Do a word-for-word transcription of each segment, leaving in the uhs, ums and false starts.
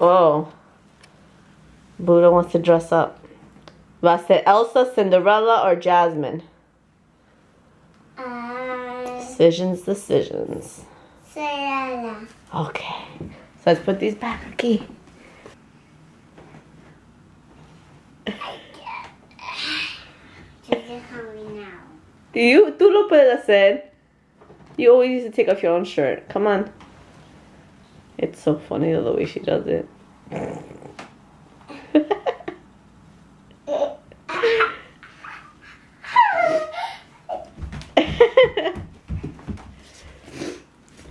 oh, Buddha wants to dress up. But I said Elsa, Cinderella, or Jasmine. Um, decisions, decisions. Cinderella. Okay. So let's put these back, okay. You, tú lo puedes hacer. You always used to take off your own shirt. Come on. It's so funny the way she does it.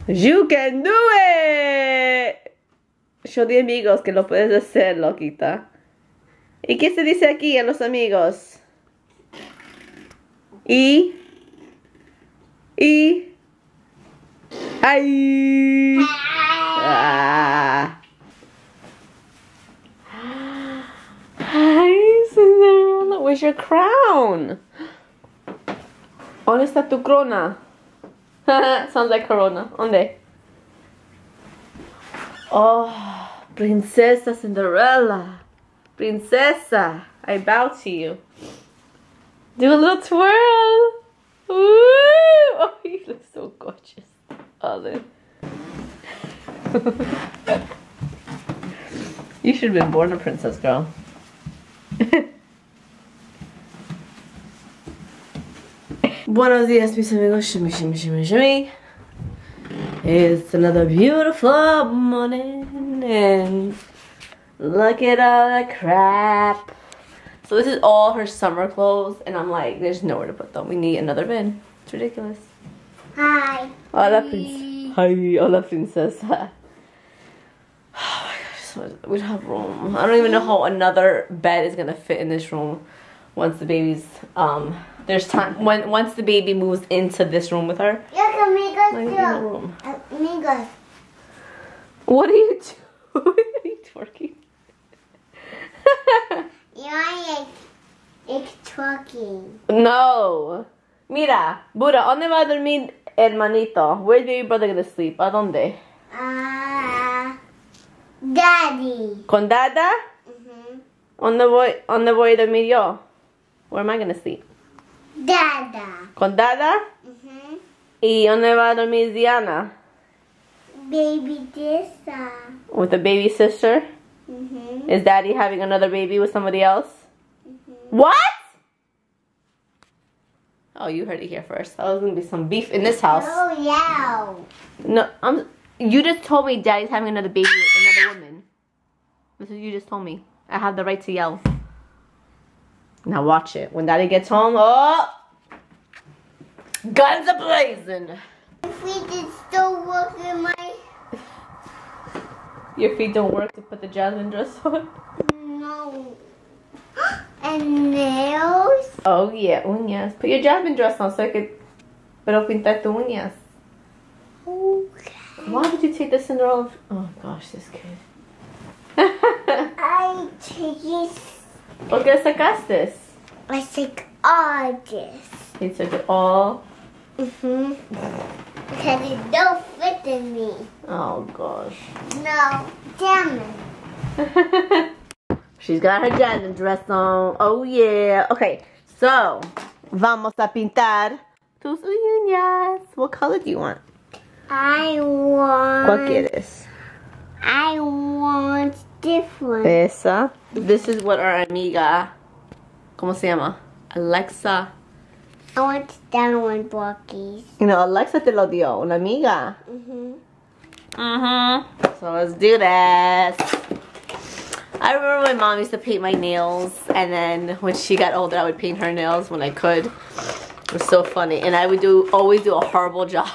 You can do it! Show the amigos que lo puedes hacer, loquita. ¿Y qué se dice aquí a los amigos? Y. Y. ¡Ay! Ah. ¡Ay, Cinderella! Where's your crown? ¿Dónde está tu corona? Sounds like Corona. ¿Dónde? Oh, Princesa Cinderella. Princesa, I bow to you. Do a little twirl. Woo! Oh, you look so gorgeous. Oh, you should have been born a princess, girl. Buenos dias, mis amigos. Shimmy, shimmy, shimmy, shimmy. It's another beautiful morning. And look at all that crap. So this is all her summer clothes, and I'm like, there's nowhere to put them. We need another bin. It's ridiculous. Hi. Hola, princess. Hi, hola, princesa. Oh my gosh, we don't have room. I don't even know how another bed is gonna fit in this room. Once the baby's, um, there's time. When once the baby moves into this room with her. You can make us do room. Amigos. What are you doing? Are you twerking? You're like, it's talking. No. Mira, Buddha, ¿dónde va a dormir hermanito? Where's baby brother gonna sleep? ¿A dónde? Ah, uh, daddy. ¿Con dada? Mhm. ¿Dónde voy, dónde voy a dormir yo? Where am I gonna sleep? Dada. ¿Con dada? Mhm. ¿Y dónde va a dormir Ziana? Baby sister. With a baby sister? Mm-hmm. Is daddy having another baby with somebody else? Mm-hmm. What? Oh, you heard it here first. Oh, there's gonna be some beef in this house. Oh yeah. No, I'm. You just told me daddy's having another baby with another woman. That's what you just told me. I have the right to yell. Now watch it. When daddy gets home, oh, guns are blazing. If we did still work in my. Your feet don't work to put the jasmine dress on? No. And nails? Oh, yeah, uñas. Put your jasmine dress on so I could. Pero pintar tu uñas. Okay. Why would you take the Cinderella? Oh, gosh, this kid. I take it. ¿Por qué sacaste? I took all this. You took it all? Mm-hmm. Because it don't fit in me. Oh gosh. No, damn it. She's got her jasmine dress on. Oh yeah. Okay, so vamos a pintar tus uñas. What color do you want? I want. ¿Cuál quieres? I want different. Esa. This is what our amiga. ¿Cómo se llama? Alexa. I want that one, Blockies. You know, Alexa te lo dio, una amiga. Mhm. Mhm. So let's do this. I remember my mom used to paint my nails, and then when she got older, I would paint her nails when I could. It was so funny, and I would do always do a horrible job.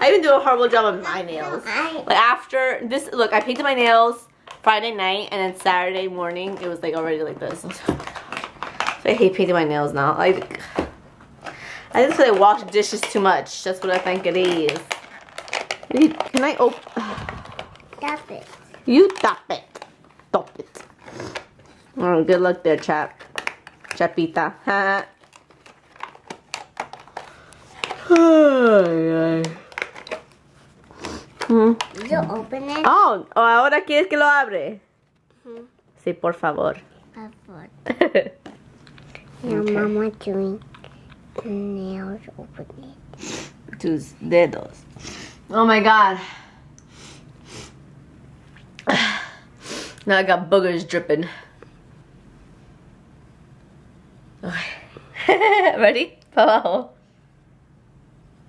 I even do a horrible job of my nails. Like after this, look, I painted my nails Friday night, and then Saturday morning it was like already like this. So I hate painting my nails now. Like. I just feel like I wash dishes too much. That's what I think it is. Can I open? Stop it. You stop it. Stop it. Oh, good luck there, chap. Chapita. Ha. Oh, Hmm. You open it. Oh, ahora quieres que lo abre. Hmm. Sí, por favor. Por favor. Now okay. Mama doing nails. Open it. Tus dedos. Oh my God. Now I got boogers dripping. Okay. Ready? Pao.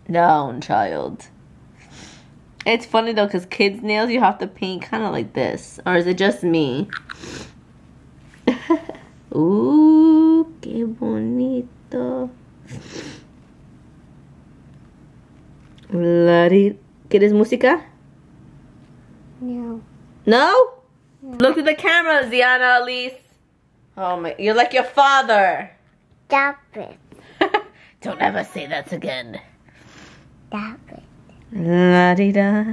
Down, child. It's funny though, cause kids' nails you have to paint kind of like this, or is it just me? Ooh, qué bonito. Larry, ¿quieres música? No. No? No. Look at the camera, Ziana, Elise. Oh my, you're like your father. Stop it. Don't ever say that again. Stop it. La di da.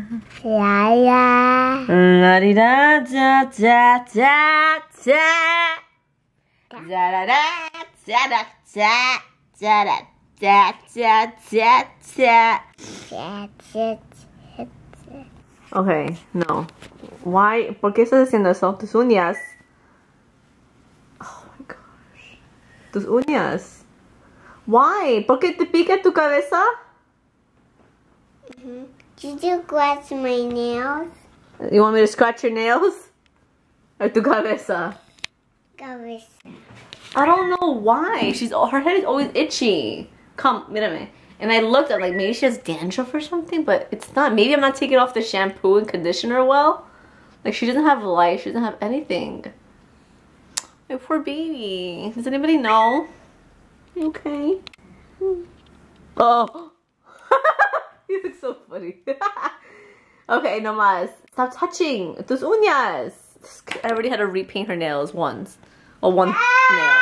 La la. La di da da da da da. Da da da da da da da da da da da da da. Okay, no. Why? ¿Por qué estás haciendo eso? Tus uñas. Oh my gosh. Tus uñas. Why? ¿Por qué te pica tu cabeza? Mm-hmm. Did you scratch my nails? You want me to scratch your nails? Or tu cabeza? Cabeza. I don't know why. She's her head is always itchy. Come, mírame. And I looked at like maybe she has dandruff or something, but it's not. Maybe I'm not taking off the shampoo and conditioner well. Like she doesn't have light. She doesn't have anything. My poor baby. Does anybody know? Okay. Oh. You look so funny. Okay, no mas. Stop touching tus uñas. I already had to repaint her nails once. Or one nail.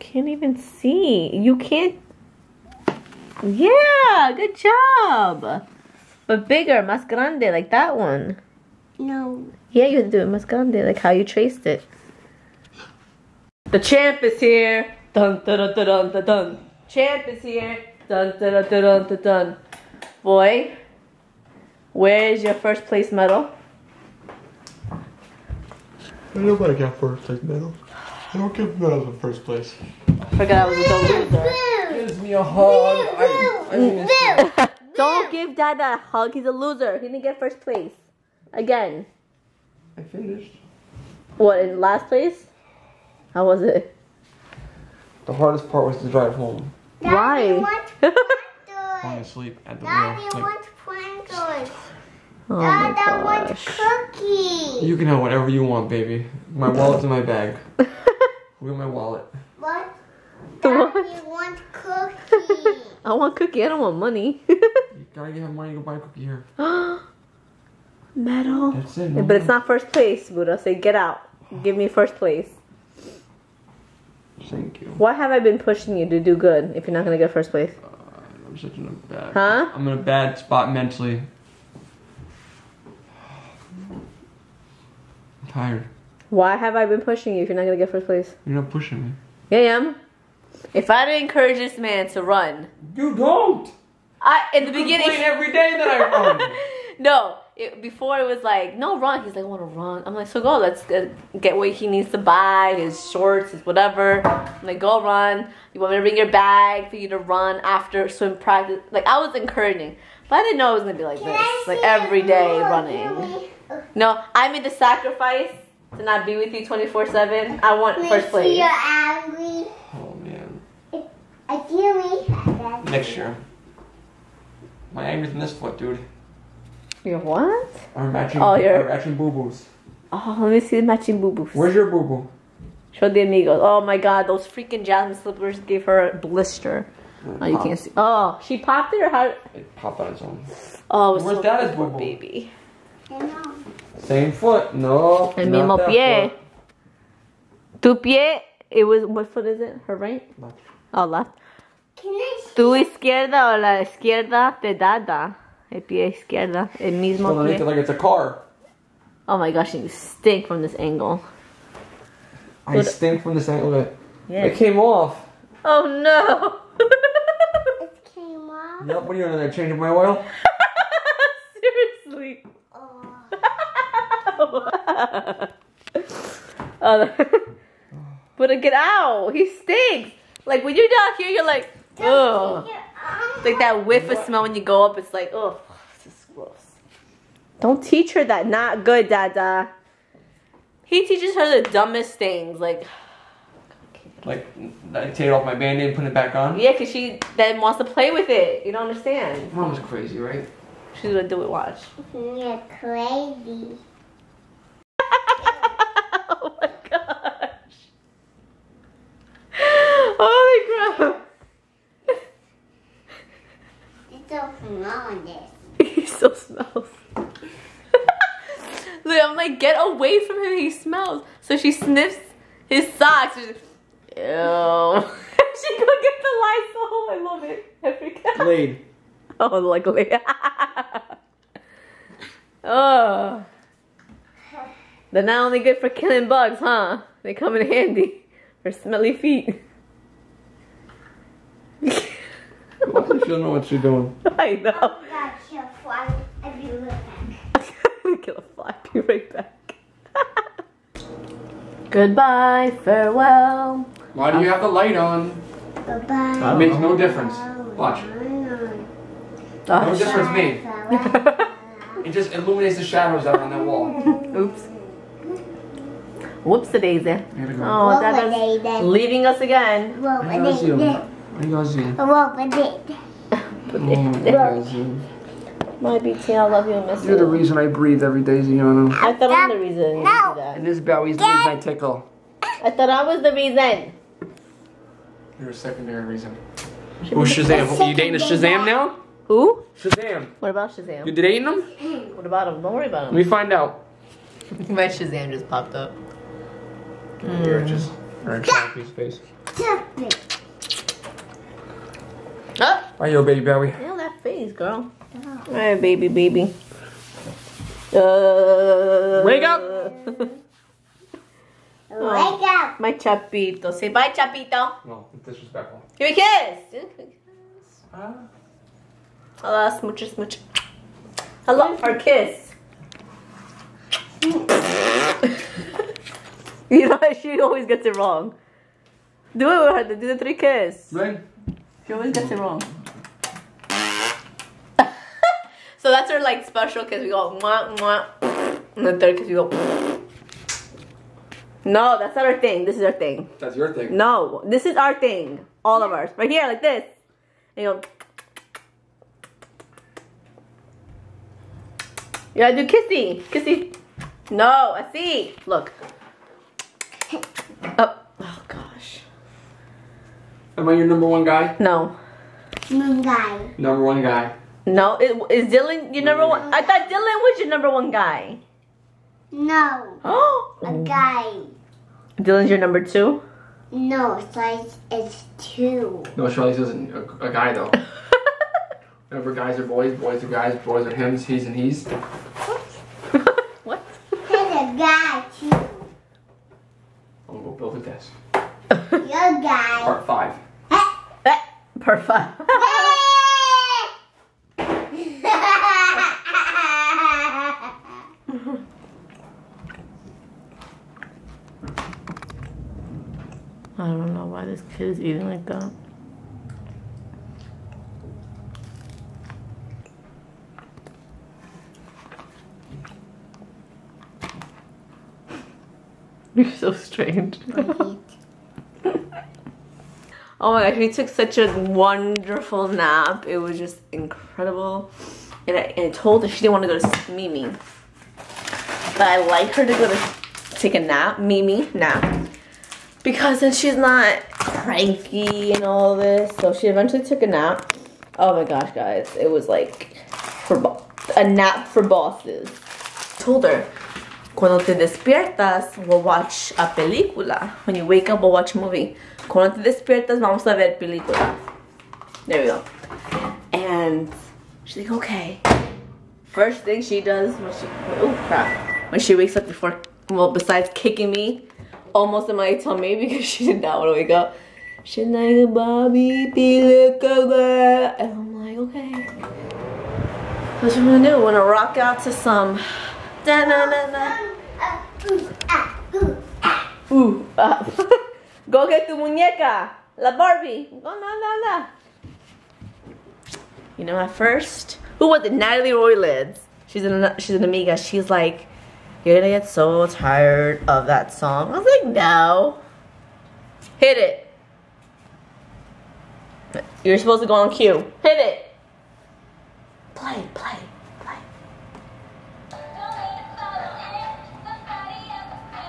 Can't even see. You can't. Yeah, good job. But bigger, más grande, like that one. No. Yeah, you have to do it más grande, like how you traced it. The champ is here. Dun dun dun dun dun dun. Champ is here. Dun dun dun dun dun dun. Boy, where is your first place medal? Nobody got first place medal. I don't give medals in first place. I forgot I was a loser. Gives me a hug. I, I miss you. Don't give Dad that hug. He's a loser. He didn't get first place. Again. I finished. What, in last place? How was it? The hardest part was the drive home. Daddy, why? Falling asleep at the Daddy wheel. Daddy wants Pringles. Oh Dad, I want cookies. You can have whatever you want, baby. My wallet's in my bag. Where's my wallet? What? Daddy wants cookies. I want cookie. I don't want money. You gotta get money to buy a cookie here. Metal. That's it. No but money. It's not first place, Buddha. Say get out. Give me first place. Thank you. Why have I been pushing you to do good if you're not gonna get first place? Uh, I'm such in a bad. Huh? I'm in a bad spot mentally. I'm tired. Why have I been pushing you if you're not going to get first place? You're not pushing me. Yeah, I am. If I didn't encourage this man to run. You don't. I in the you beginning. You complain every day that I run. No. It, before it was like, no, run. He's like, I want to run. I'm like, so go. Let's get, get what he needs to buy. His shorts, his whatever. I'm like, go run. You want me to bring your bag for you to run after swim practice? Like, I was encouraging. But I didn't know it was going to be like Can this. Like, every day running. No, I made the sacrifice. To not be with you twenty-four seven, I want Make first place. You're angry. Oh man. I feel me. Next year. My anger's in this foot, dude. Your what? Our matching, oh, your... our matching boo boos. Oh, let me see the matching boo boos. Where's your boo boo? Show the amigos. Oh my God, those freaking jasmine slippers gave her a blister. Oh, you can't see. Oh, she popped it or how? It popped on its own. Oh, it was where's so that boo boo? Baby. I know. Same foot, no. El mismo pie. Tu pie It was, what foot is it? Her right? Left. Oh, left. Can I see? Tu izquierda o la izquierda te dada. El pie izquierda. El mismo pie. Make it like it's a car. Oh my gosh, you stink from this angle. I what? Stink from this angle. Yeah. It came off. Oh no. It came off? Nope, what are you doing there? Changing my oil? Seriously. Oh. Oh. But get out! He stinks! Like when you're down here, you're like, ugh. It's like that whiff of smell when you go up, it's like, ugh, this is gross. Don't teach her that. Not good, Dada. He teaches her the dumbest things, like. Like, I take it off my band-aid and put it back on? Yeah, because she then wants to play with it. You don't understand. Mom's crazy, right? She's gonna do it, watch. You're crazy. Holy crap! It's still smelling this. He still smells. Look, I'm like, get away from him. He smells. So she sniffs his socks. She's like, ew. She go get the Lysol. I love it. I forgot. Laid. Oh, luckily. Oh. They're not only good for killing bugs, huh? They come in handy for smelly feet. She don't know what she's doing. I know. Oh my God, kill a fly. I'll be right back. I'm gonna kill a fly. I'll be right back. Goodbye, farewell. Why do you have the light on? Goodbye. It makes no difference. Watch. No difference made. It just illuminates the shadows that are on that wall. Oops. Whoops, daisy. Oh, that's leaving us again. Whoa, daisy. Oh, my B T, I love you and miss you. You're the reason I breathe every day, Ziana. I thought I'm the reason you do that. And this Bowie's the reason I tickle. I thought I was the reason. You're a secondary reason. Who Shazam? You dating a Shazam now? Who? Shazam. What about Shazam? You dating him? What about him? Don't worry about him. Let me find out. My Shazam just popped up. You're just... You're in space. Oh. Are you a baby, Bowie? Yeah, that face, girl. Oh. All right, baby, baby. Uh, Wake up! Wake up! My Chapito. Say bye, Chapito. No, it's disrespectful. Give me a kiss. Give me a kiss. Uh, Hello, smoocher, smoocher. Hello, our kiss. You know, she always gets it wrong. Do it with her. Do the three kiss. Right. She always gets it wrong. So that's our like special kiss. We go mwah, mwah. And the third kiss we go. No, that's not our thing. This is our thing. That's your thing. No, this is our thing. All of ours. Right here, like this. And you go. You gotta do kissy. Kissy. No, I see. Look. Oh, oh gosh. Am I your number one guy? No. Number guy. Number one guy. No, it, is Dylan your number one? I thought Dylan was your number one guy. No. Oh. A guy. Dylan's your number two? No, Slice is two. No, Charlie's isn't a, a guy though. Remember, guys are boys, boys are guys, boys are hims, he's and he's. What? What? He's a guy too. I'm gonna go build a desk. Your guy. Part five. Part five. I don't know why this kid is eating like that. You're so strange. Oh my gosh, we took such a wonderful nap. It was just incredible. And I, and I told her she didn't want to go to Mimi. But I like her to go to take a nap, Mimi nap. Because then she's not cranky and all this. So she eventually took a nap. Oh my gosh, guys. It was like for a nap for bosses. I told her, Cuando te despiertas, we'll watch a película. When you wake up, we'll watch a movie. Cuando te despiertas, vamos a ver película. There we go. And she's like, okay. First thing she does when she, oh crap, when she wakes up before, well, besides kicking me, almost in my tummy because she did not want to wake up. She's like, Bobby, película. And I'm like, okay. What you wanna do? Wanna rock out to some? Da na na na. Ooh, ah. Go get tu muñeca, la Barbie. No, no, no, no. You know, at first, who was it? Natalie Roylids. She's an she's an amiga. She's like, you're gonna get so tired of that song. I was like, no. Hit it. You're supposed to go on cue. Hit it. Play, play, play.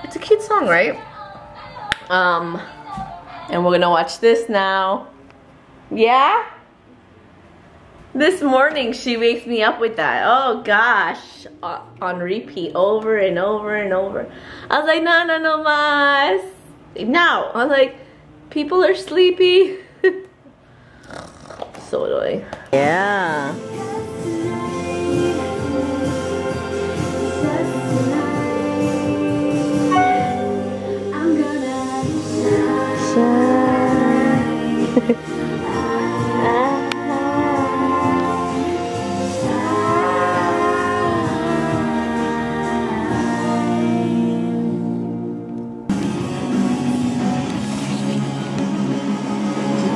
It's a cute song, right? Um, and we're gonna watch this now. Yeah? This morning she wakes me up with that. Oh gosh. Uh, on repeat over and over and over. I was like, no, no, no mas. No. I was like, people are sleepy. So annoying. Yeah.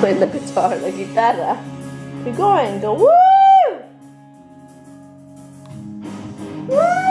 Playing the guitar, la guitarra. Keep going, go woo! Woo!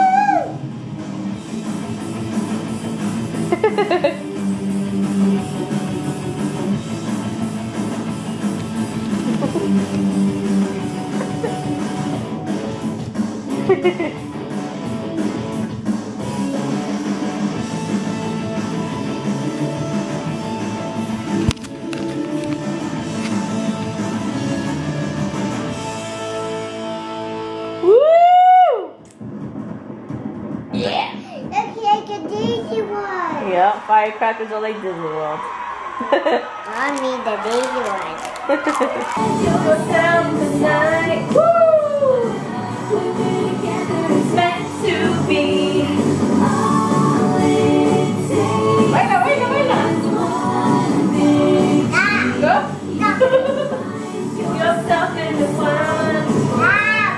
Yep, firecrackers are like Disney World. Mommy, the Disney one. Go down tonight. Woo! We're together, it's meant to be. All it takes. Wait up, wait up, wait up. Stop. Go. Get yourself in the one. Stop.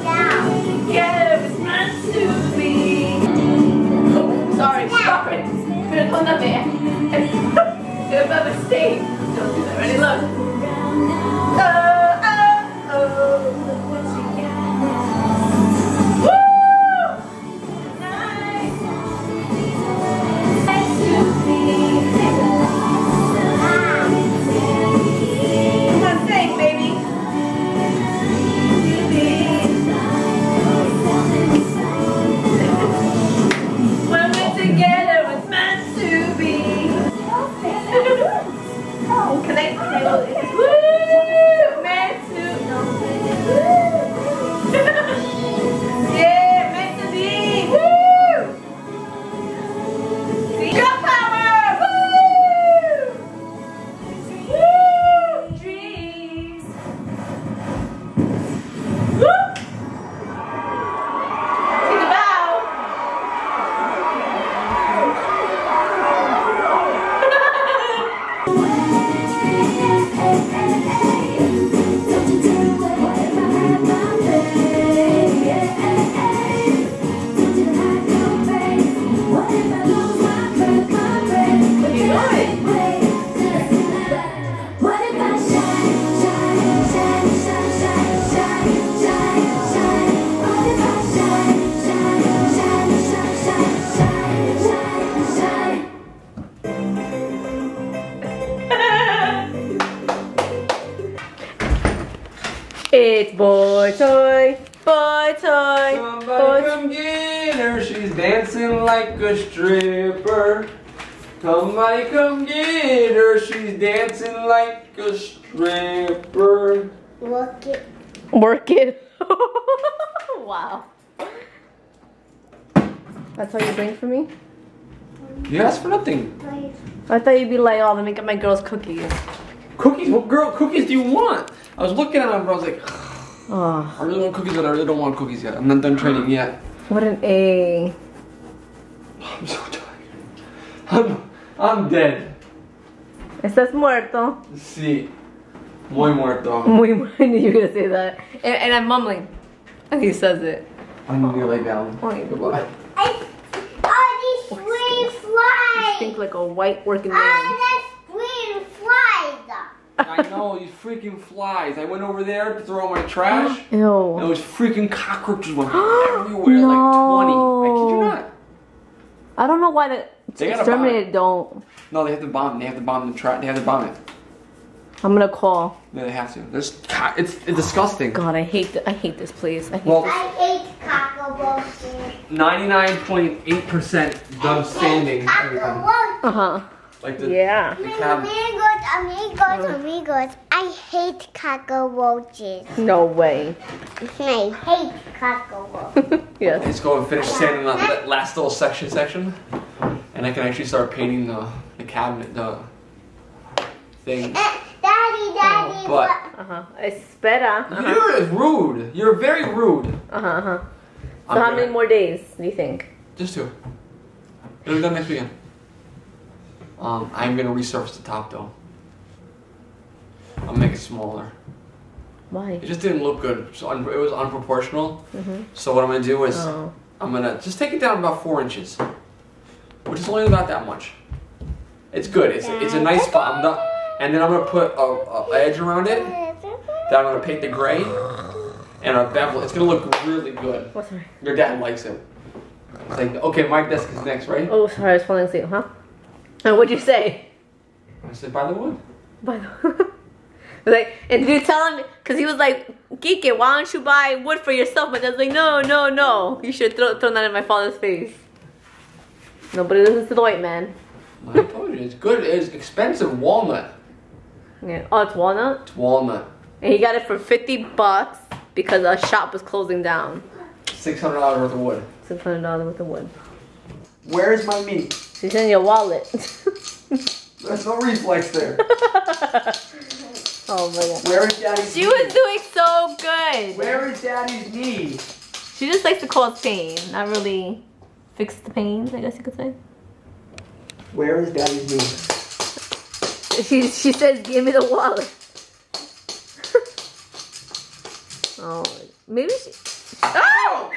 Stop. Together, it's meant to be. Oh, sorry, sorry. Hold up there. You're about to stay. Don't do that. Ready? Look. Oh, oh, oh. Woo! Come on, sing, baby. When we're together. Can I, can I go this? Woo! Meant to, no. Woo! Yeah, meant to be. Woo! See? Girl power! Woo! Woo! Dreams. Woo! Take a bow. It's boy toy, boy toy. Somebody boy come get her, she's dancing like a stripper. Somebody come get her, she's dancing like a stripper. Work it. Work it. Wow. That's all you bring for me? You asked for nothing. I thought you'd be like, oh, let me get my girl's cookies. Cookies? What girl cookies do you want? I was looking at them, but I was like, oh. I really want cookies, but I really don't want cookies yet. I'm not done training yet. What an A. I'm so tired. I'm, I'm dead. Estás muerto. Sí. Muy muerto. Muy muerto. You're going to say that. And, and I'm mumbling. And he says it. I'm going to lay down. Oh, goodbye. I, oh, these green flies. You think like a white working man. Oh, that's green flies. I know, these freaking flies. I went over there to throw out my trash. Ew. And those freaking cockroaches went everywhere. No. Like twenty. I kid you not. I don't know why the they exterminated don't. No, they have to bomb. They have to bomb the trash. They have to bomb it. I'm gonna call. Yeah, they have to. There's it's, it's disgusting. God, I hate th I hate this place. I hate well, I hate cockroaches. ninety-nine point eight percent done standing. Uh huh. Like the yeah. The amigos, amigos, uh. amigos. I hate cockroaches. No way. I hate cockroaches. Yes. Let's go and finish sanding the last little section section, and I can actually start painting the the cabinet the thing. Daddy, daddy, but uh huh. Espera. You're rude. You're very rude. Uh huh. Uh-huh. So I'm how many more days do you think? Just two. It'll be done next weekend. Um, I'm gonna resurface the top though. I'll make it smaller. Why? It just didn't look good. So it was unproportional. Mm-hmm. So what I'm gonna do is oh. I'm gonna just take it down about four inches, which is only about that much. It's good. It's it's a nice spot. I'm not, and then I'm gonna put a, a edge around it. Then I'm gonna paint the gray and a bevel. It's gonna look really good. What's that? Your dad likes it. It's like okay, my desk is next, right? Oh, sorry, I was falling asleep, huh? And what'd you say? I said, by the wood. By the wood. Like, and did you tell him? Because he was like, Kike, why don't you buy wood for yourself? But I was like, no, no, no. You should throw, throw that in my father's face. Nobody listens to the white man. I told you, it's good. It's expensive walnut. Yeah. Oh, it's walnut? It's walnut. And he got it for fifty bucks because a shop was closing down. six hundred dollars worth of wood. six hundred dollars worth of wood. Where is my meat? She's in your wallet. There's no reflex there. Oh my god. Where is Daddy's knee? She was doing so good. Where is Daddy's knee? She just likes to cause pain, not really fix the pains, I guess you could say. Where is Daddy's knee? She she says, give me the wallet. Oh, maybe she. Oh!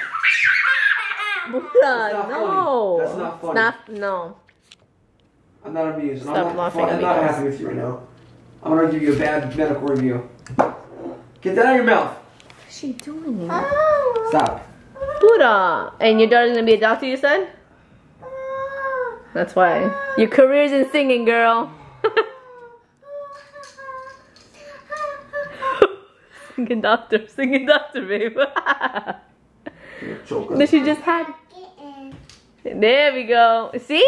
Buddha, that's no. Funny. That's not funny. Not, no. I'm not amused. Stop I'm not, I'm not happy with you right now. I'm going to give you a bad medical review. Get that out of your mouth. What is she doing? Oh. Stop. Buddha. And your daughter's going to be a doctor, you said? That's why. Your career's in singing, girl. Singing doctor. Singing doctor, babe. That she just had. There we go. See?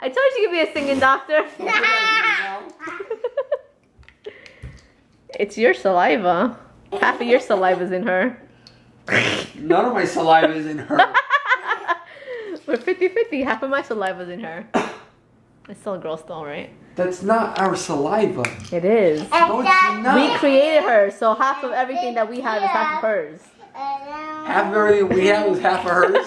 I told you you could be a singing doctor. It's your saliva. Half of your saliva's in her. None of my saliva's in her. We're fifty fifty. Half of my saliva's in her. It's still a girl stone, right? That's not our saliva. It is. No, it's not. We created her, so half of everything that we have is half of hers. Half of everything we have was half of hers?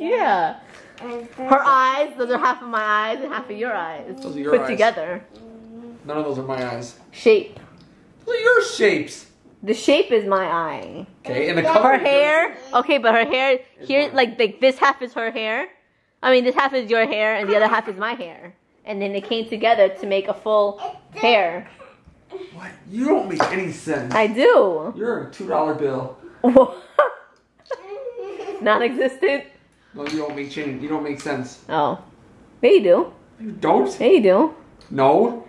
Yeah. Her eyes, those are half of my eyes and half of your eyes. Those are your put eyes. Together. None of those are my eyes. Shape. Those are your shapes. The shape is my eye. Okay, and the color. Her hair. Okay, but her hair, here, like, like this half is her hair. I mean, this half is your hair and the other half is my hair. And then they came together to make a full hair. What? You don't make any sense. I do. You're a two dollar bill. Non-existent? No, you don't make change. You don't make sense. Oh. Yeah, you do. You don't? Yeah, you do. No.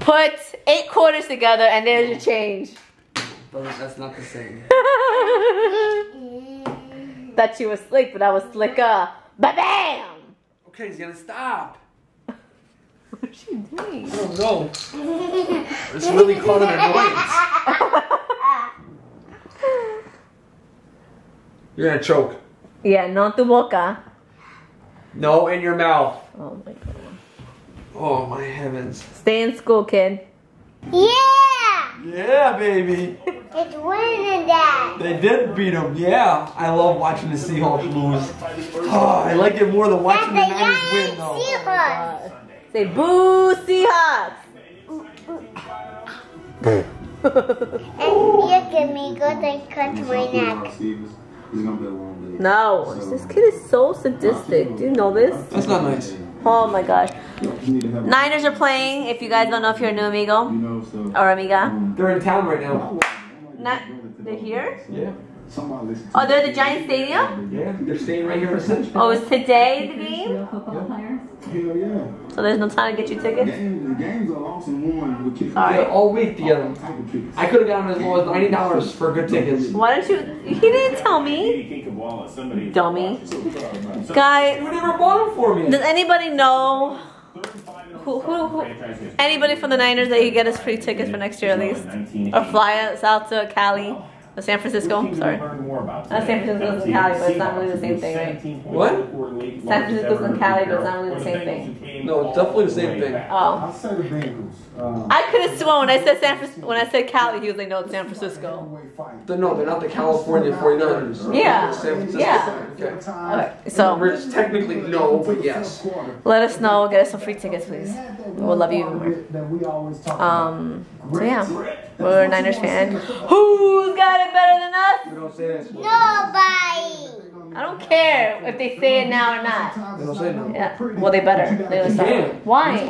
Put eight quarters together and there's your change. But that's not the same. Thought you were slick, but I was slicker. Ba-bam! Okay, he's gonna stop. What is she doing? I don't know. It's really called an annoyance. You're gonna choke. Yeah, no tu boca. No, in your mouth. Oh my god. Oh my heavens. Stay in school, kid. Yeah! Yeah, baby. It's winning that. They did beat him, yeah. I love watching the Seahawks lose. Oh, I like it more than watching That's the Niners win, though. Seahawks. Say, boo, Seahawks. And you give me good and cut my neck. No, this kid is so sadistic. Do you know this? That's not nice. Oh my gosh. Niners are playing. If you guys don't know, if you're a new amigo or amiga. They're in town right now. Not, they're here? Yeah. Oh, they're at the Giant Stadium? Yeah, they're staying right here in Central. Oh, is today the game? Hell yeah. So there's no time to get you tickets? The games are lost and won. All right. All week together. I could have gotten as low as ninety dollars for good tickets. Why don't you? He didn't tell me. Dummy. Guy. You never bought them for me. Does anybody know? Who, who, who, anybody from the Niners that you get us free tickets for next year at least? Or fly us out to Cali? Or San Francisco? I'm sorry. Not San Francisco's and Cali, but it's not really the same thing, right? What? San Francisco's and Cali, but it's not really the same thing. No, it's definitely the same thing. Oh. I could have sworn I said San Francisco. When I said Cali, he was like, no, it's San Francisco. No, they're not the California forty-niners. Yeah. San Francisco. Yeah. Okay. All right, so. We're technically no, but yes. Let us know. Get us some free tickets, please. We'll love you even more. Um, so, yeah. We're a Niners fan. Who's got it better than us? You don't say that. Nobody. I don't care if they say it now or not. They don't say it now. Yeah. Well, they better. They always say it. Why? He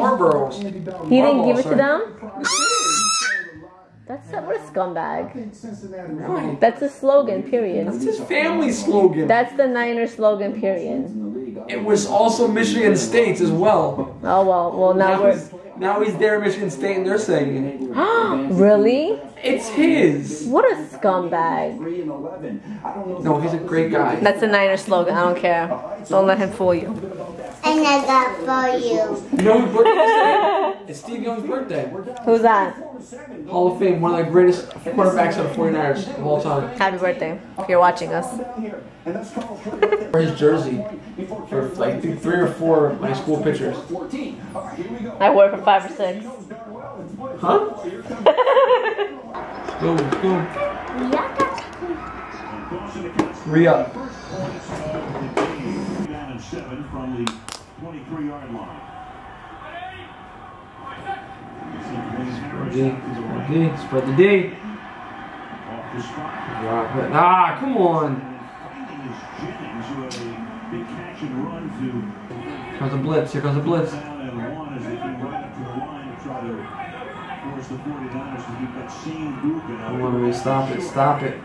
didn't give it to them? That's not, what a scumbag. That's a slogan, period. That's his family slogan. That's the Niners slogan, period. It was also Michigan State's as well. Oh, well, well now we're... Now he's there at Michigan State and they're saying it. Really? It's his. What a scumbag. No, he's a great guy. That's the Niners slogan. I don't care. Don't let him fool you. And I got for you. You know whose birthday is today? It's Steve Young's birthday. Who's that? Hall of Fame, one of the greatest quarterbacks of the forty-niners of all time. Happy birthday, if you're watching us. For his jersey, for like three or four of my school pictures. I wore it for five or six. Huh? Go, go. Re-up. Seven from the twenty-three yard line. Spread the D. Spread the D. Ah, come on. Here comes a blitz. Here comes a blitz. Come on, we stop it. Stop it.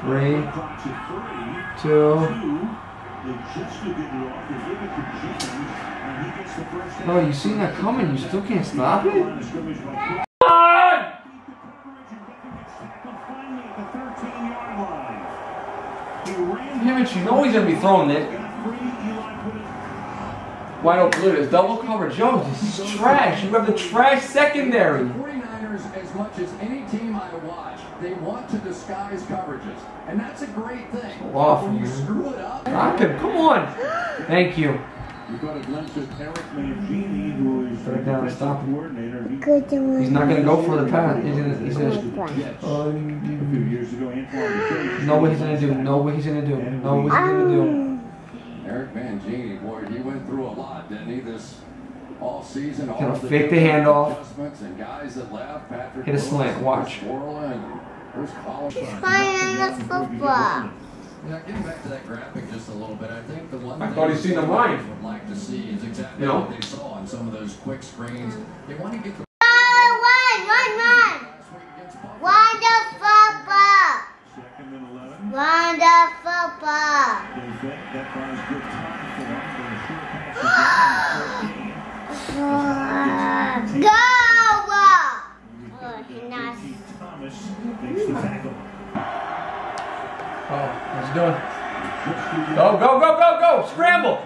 Three, two. No, you seen that coming. You still can't stop it. Damn it! You know he's gonna be throwing it. Wide open, look at this double coverage. Yo, this is trash. You have the trash secondary. As much as any team I watch, they want to disguise coverages, and that's a great thing. So off, when you screw it up, knock him. Come on. Thank you. You've got a glimpse of Eric Mangini, who is right down. Stop the coordinator. He's not going to go for the pass. He's going to. He's going to. A few years ago, no what he's going to do. No what he's going to do. No what he's going to do. Eric Mangini, boy, he went through a lot, didn't he? This. All season, all gonna the fake the handoff. And guys that laugh, Patrick hit a slant. Watch. He's playing on the football. Now, getting back to that graphic just a little bit, I think the one I thing thought he'd seen the line. Would like to see is exactly you know? What they saw on some of those quick screens. They want to get the run, run, run, run the football. Second and eleven. Run the football. Go! Thomas makes the tackle. Oh, what's he doing? Go, go, go, go, go! Scramble!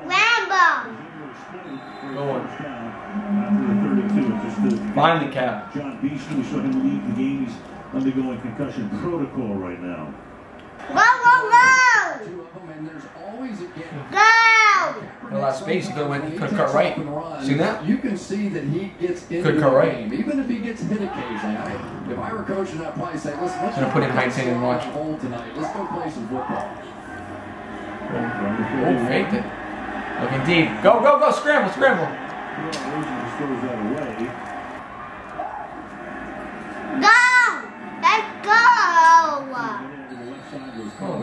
Scramble! Go on. Find the cap. John Beasley, we saw him lead the game. He's undergoing concussion protocol right now. Go, go, go! Go! Go! A lot of space. He could have cut right. See that? You can see that he gets in the right. Game. Even if he gets hit occasionally, if I were coaching, I'd probably say, listen, let's put him high ten and watch. Let's go play some football. Oh, faked it. Looking deep. Go, go, go. Scramble, scramble. Go! Let's go! Oh,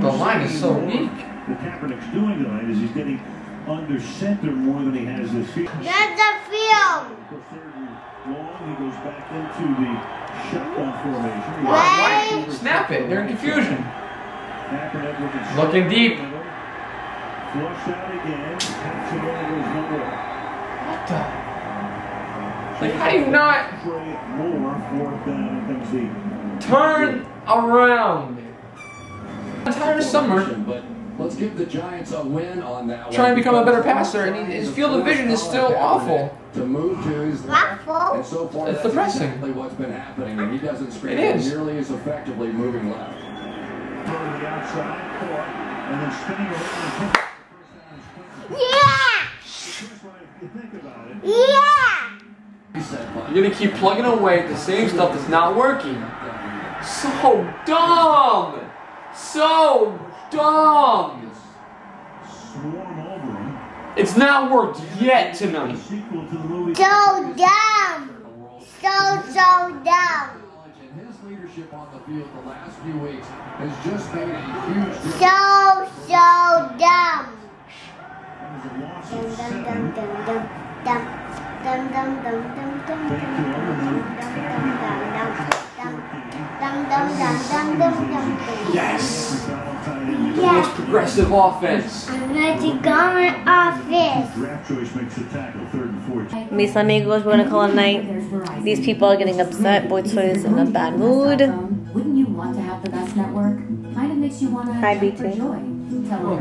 the line is so weak. What Kaepernick's doing tonight is he's getting under center more than he has this field. There's the field. He goes back into the shotgun formation. Why? Why? Snap it. They're in confusion. Looking deep. Flush out again. What the? Like, how do you not turn around? I'm tired of Summer. But let's give the Giants a win on that. Trying to become a better passer, and his field of vision is still awful. To move to his left, and so far it's depressing. What's been happening, and he doesn't screen nearly as effectively moving left. Yeah. Yeah. You're gonna keep plugging away at the same stuff that's not working. So dumb! So dumb! It's not worked yet tonight. So dumb! So, so dumb! His leadership on the field the last few weeks has just made a huge difference. So, so dumb! Dum, dum, dum, dum, dum. Dum dum dum dum dum dum dum dum. Yes! The most progressive offense. Office. Mis amigos, we're gonna call it night. These people are getting upset. Boitsoy is in a bad mood. Wouldn't you want to have the best network? Kind of makes you want to have joy. Tell your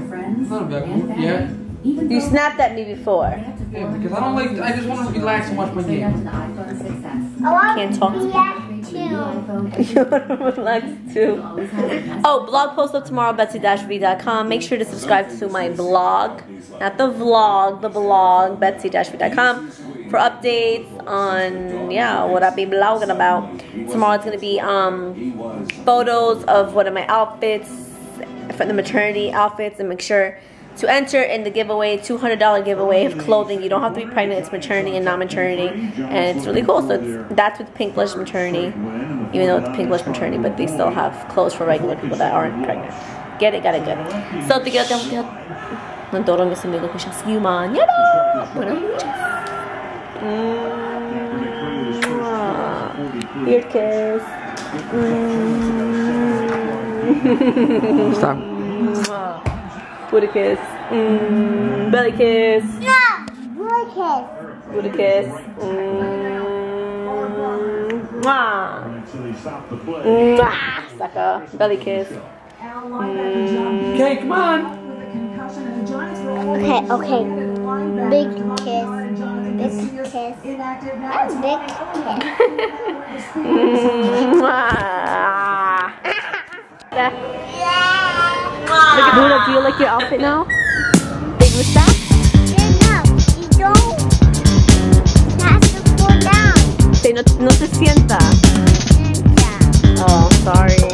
friends and family. You snapped at me before. Yeah, because I don't like, I just want to relax and watch my game. I can't talk to you. You want to relax too. Oh, blog post up tomorrow, Betsy V dot com. Make sure to subscribe to my blog. Not the vlog, the blog, Betsy V dot com. For updates on, yeah, what I be blogging about. Tomorrow it's going to be um, photos of one of my outfits, for the maternity outfits, and make sure to enter in the giveaway, two hundred dollar giveaway of clothing. You don't have to be pregnant. It's maternity and non-maternity. And it's really cool. So it's, that's with Pink Blush Maternity. Even though it's Pink Blush Maternity, but they still have clothes for regular people that aren't pregnant. Get it? Got it good. So, te quiero, te quiero. No te quiero, mis amigos. We shall see you mañana. Buenas noches. Ear kiss. Mm. Stop. Booty kiss. Mm. Belly kiss. Yeah. Booty kiss. Booty kiss. Mm. Mwah. Mwah. Sucker. Belly kiss. Mm. Okay, come on. Okay, okay. Big kiss. Big kiss. That's a big kiss. Mwah. Yeah. Look at Luna, do you like your outfit now? Big mustache? No, you don't. It has to go down. Say no, no te sienta. Sienta. Oh, sorry.